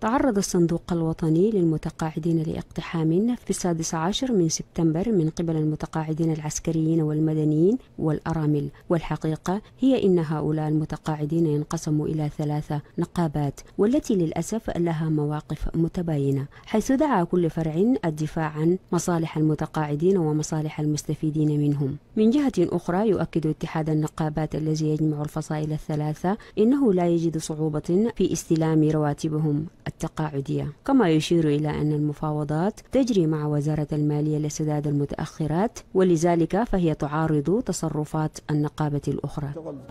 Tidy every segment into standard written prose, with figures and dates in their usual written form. تعرض الصندوق الوطني للمتقاعدين لاقتحام في السادس عشر من سبتمبر من قبل المتقاعدين العسكريين والمدنيين والأرامل. والحقيقة هي إن هؤلاء المتقاعدين ينقسموا إلى 3 نقابات، والتي للأسف لها مواقف متباينة، حيث دعا كل فرع الدفاع عن مصالح المتقاعدين ومصالح المستفيدين منهم. من جهة أخرى، يؤكد اتحاد النقابات الذي يجمع الفصائل الثلاثة إنه لا يجد صعوبة في استلام رواتبهم التقاعدية، كما يشير إلى أن المفاوضات تجري مع وزارة المالية لسداد المتأخرات، ولذلك فهي تعارض تصرفات النقابة الأخرى.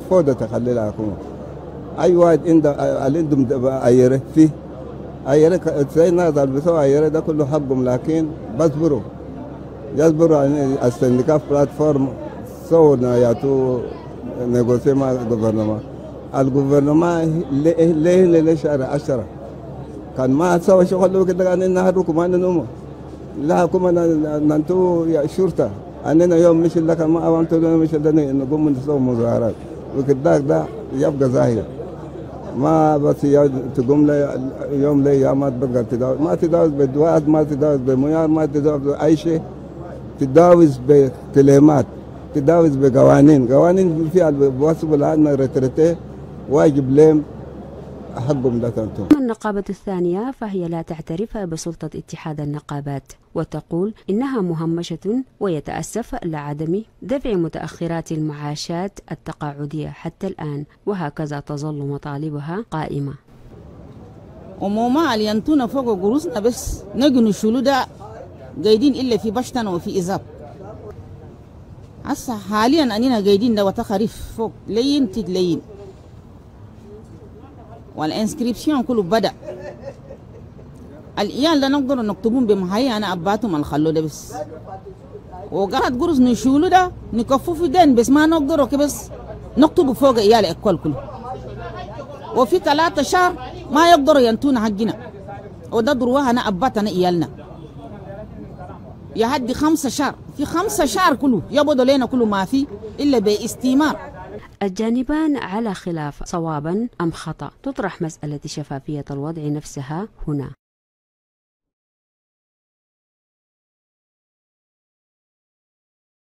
فودة تخليلها أكون أي واحد عندهم أيره فيه أيره زي الناس بيسووا أيره ده كله حبهم، لكن بصبروا يصبروا على السندكاف بلاتفورم سووا نياتو نيغوسي مع الجوفرنمان. الجوفرنمان ليه شهر 10 كان ما سوى شغل كده، أن نهركم أن نومه لا كمان ننتو يا شرطة أننا يوم مش لك ما أوانتو مش لنا نقوم نسوي مظاهرات وكده، ده يبقى ظاهر ما بس تقوم لي يوم لي يا ما تبقى تداوز، ما تداوز بدوات، ما تداوز بمياه، ما تداوز بأي شيء، تداوز بكلمات، تداوز بقوانين، قوانين فيها بواسطة الآن رترتة واجب لهم. أما النقابة الثانية فهي لا تعترف بسلطة اتحاد النقابات، وتقول إنها مهمشة ويتأسف لعدم دفع متأخرات المعاشات التقاعدية حتى الآن، وهكذا تظل مطالبها قائمة. وما علينتونا فوق جروسنا بس نجن الشلو ده جايدين إلا في بشتن وفي إزاب عصا حاليا أننا جايدين ده وتخريف فوق لين تدلين والانسكريبشن كله بدأ الإيال ده نقدر نكتبون بمحاية أنا أباتهم الخلو ده بس وقاعد قرص نشولو ده نكفو في دين بس ما نقدر بس نكتب فوق إيال الأكل كله وفي 3 شهر ما يقدروا ينتون حقنا وده درواها أنا أباتنا إيالنا يحدي 5 شهر في 5 شهر كله يبدو لنا كله ما فيه إلا باستمار. الجانبان على خلاف صوابا أم خطأ، تطرح مسألة شفافية الوضع نفسها هنا.